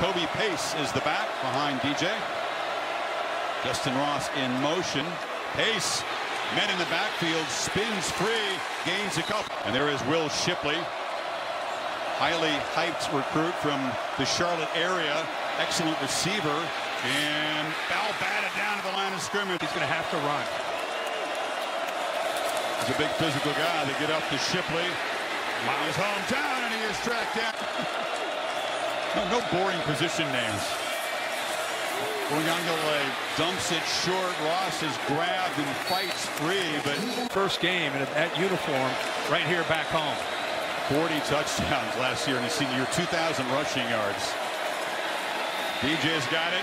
Kobe Pace is the back behind D.J. Justin Ross in motion. Pace, men in the backfield, spins free, gains a couple. And there is Will Shipley, highly hyped recruit from the Charlotte area, excellent receiver, and foul batted down to the line of scrimmage. He's going to have to run. He's a big physical guy. They get up to Shipley. Miles hometown, and he is tracked down. No boring position names. Uiagalelei dumps it short. Ross is grabbed and fights free, but first game in that uniform right here back home. 40 touchdowns last year in his senior year, 2,000 rushing yards. DJ's got it,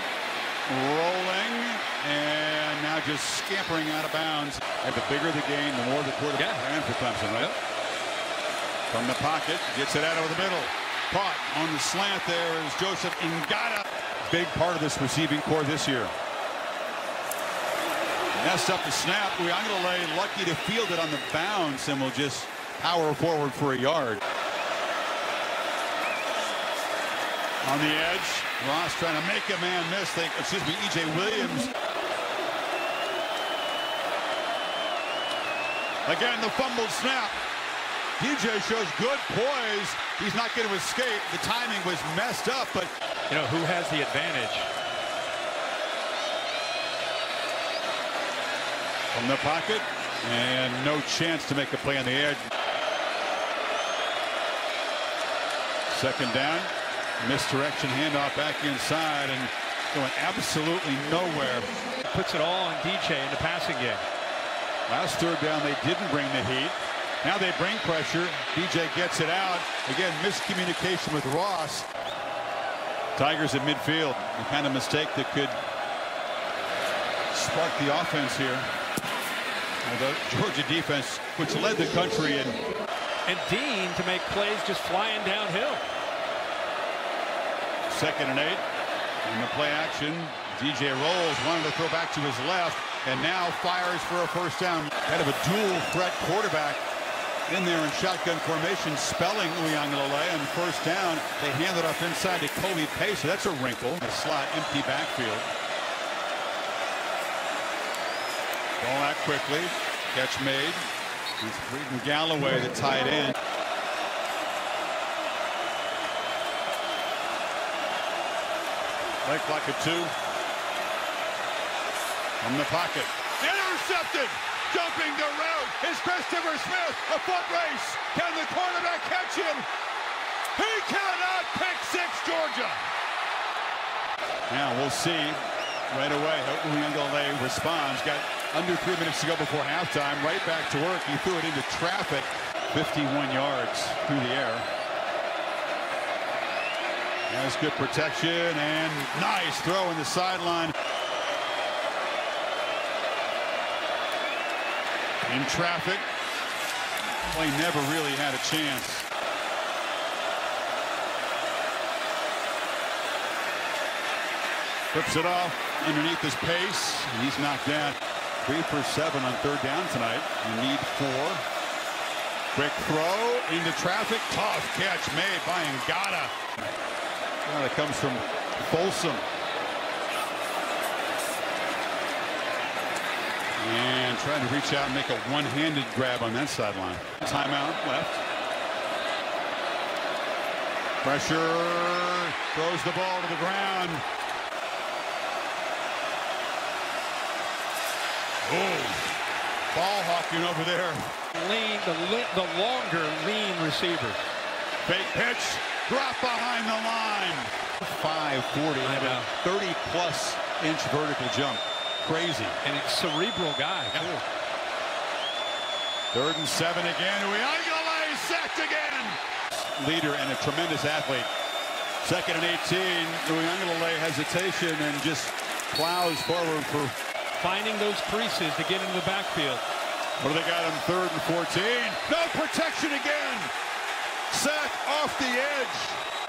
rolling, and now just scampering out of bounds. And the bigger the game, the more the quarterback ran for Clemson, right? From the pocket, gets it out over the middle. Caught on the slant there is Joseph Ngata. Big part of this receiving core this year. Messed up the snap. Uiagalelei lucky to field it on the bounce and will just power forward for a yard. On the edge, Ross trying to make a man miss. EJ Williams. Again, the fumbled snap. DJ shows good poise. He's not going to escape. The timing was messed up, but you know who has the advantage? From the pocket, and no chance to make a play on the edge. Second down. Misdirection handoff back inside and going absolutely nowhere. Puts it all on DJ in the passing game. Last third down they didn't bring the heat. Now they bring pressure. DJ gets it out. Again, miscommunication with Ross. Tigers at midfield. The kind of mistake that could spark the offense here. And the Georgia defense, which led the country in. And Dean to make plays just flying downhill. Second and 8. In the play action, DJ rolls, wanted to throw back to his left, and now fires for a first down. Head of a dual threat quarterback in there in shotgun formation, spelling Uiagalelei on first down. They hand it off inside to Kobe Pace. That's a wrinkle. The slot, empty backfield. Ball out quickly. Catch made. It's Braden Galloway, the tight end. Play clock at 2. From the pocket. Intercepted! Jumping the route is Christopher Smith. A foot race. Can the quarterback catch him? He cannot. Pick six, Georgia. Now we'll see right away how Uiagalelei responds. Got under 3 minutes to go before halftime. Right back to work. He threw it into traffic. 51 yards through the air. That's good protection, and nice throw in the sideline. In traffic, play never really had a chance. Flips it off underneath his pace, and he's knocked down. 3 for 7 on third down tonight. You need 4. Quick throw into traffic. Tough catch made by Ngata. Well, it comes from Folsom. And trying to reach out and make a one-handed grab on that sideline. Timeout left. Pressure. Throws the ball to the ground. Oh, ball hawking over there. Lean, the longer lean receiver. Fake pitch. Drop behind the line. 540. 30-plus inch vertical jump. Crazy. And a cerebral guy. Yeah. Third and 7 again. Uiagalelei sacked again. Leader and a tremendous athlete. Second and 18. Uiagalelei hesitation and just plows forward for finding those creases to get into the backfield. What do they got on third and 14? No protection again. Sack off the edge.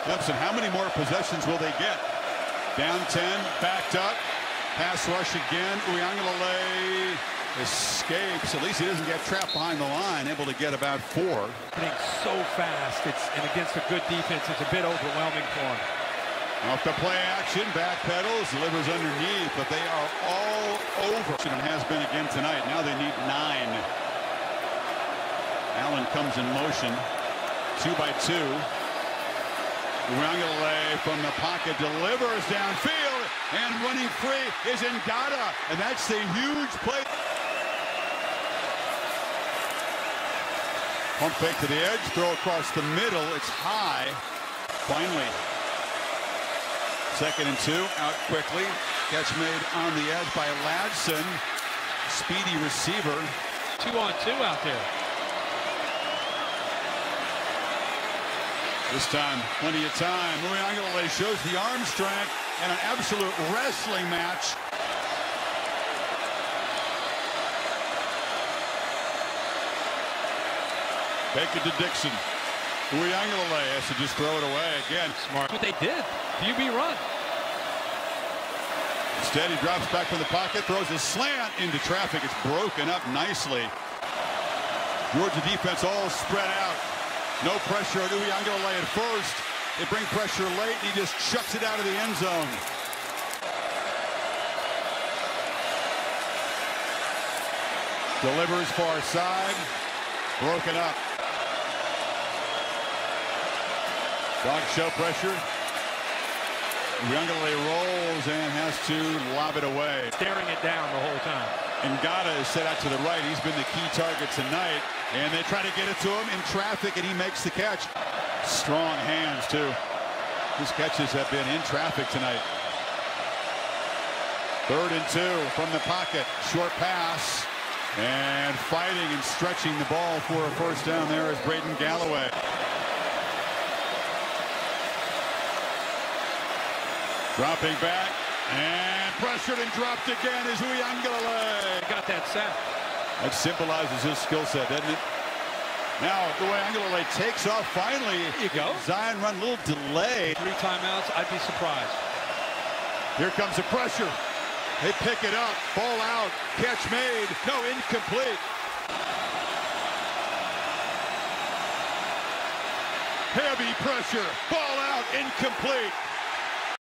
Clemson, how many more possessions will they get? Down 10, backed up. Pass rush again. Uiagalelei escapes. At least he doesn't get trapped behind the line. Able to get about 4. I think so fast. It's, and against a good defense, it's a bit overwhelming for him. Off the play action, back pedals, delivers underneath, but they are all over. And has been again tonight. Now they need 9. Allen comes in motion, 2 by 2. Uiagalelei from the pocket delivers downfield, and running free is Ngata, and that's the huge play. Pump fake to the edge, throw across the middle, it's high. Finally, 2nd and 2, out quickly. Catch made on the edge by Ladson, speedy receiver. 2-on-2 out there. This time, plenty of time. Uiagalelei shows the arm strength and an absolute wrestling match. Baker to Dixon. Uiagalelei has to just throw it away again. Smart. That's what they did. QB run. Instead, he drops back from the pocket, throws a slant into traffic. It's broken up nicely. Georgia defense all spread out. No pressure on Uiagalelei at first. They bring pressure late, and he just chucks it out of the end zone. Delivers far side. Broken up. Dog show pressure. Uiagalelei rolls and has to lob it away. Staring it down the whole time. Ngata is set out to the right. He's been the key target tonight. And they try to get it to him in traffic, and he makes the catch. Strong hands, too. His catches have been in traffic tonight. 3rd and 2 from the pocket. Short pass. And fighting and stretching the ball for a first down there is Braden Galloway. Dropping back. And pressured and dropped again is Uiagalelei. Got that sack. That symbolizes his skill set, doesn't it? Now Uiagalelei takes off finally. There you go. Zion run, little delay. 3 timeouts, I'd be surprised. Here comes the pressure. They pick it up, ball out, catch made. No, incomplete. Heavy pressure, ball out, incomplete.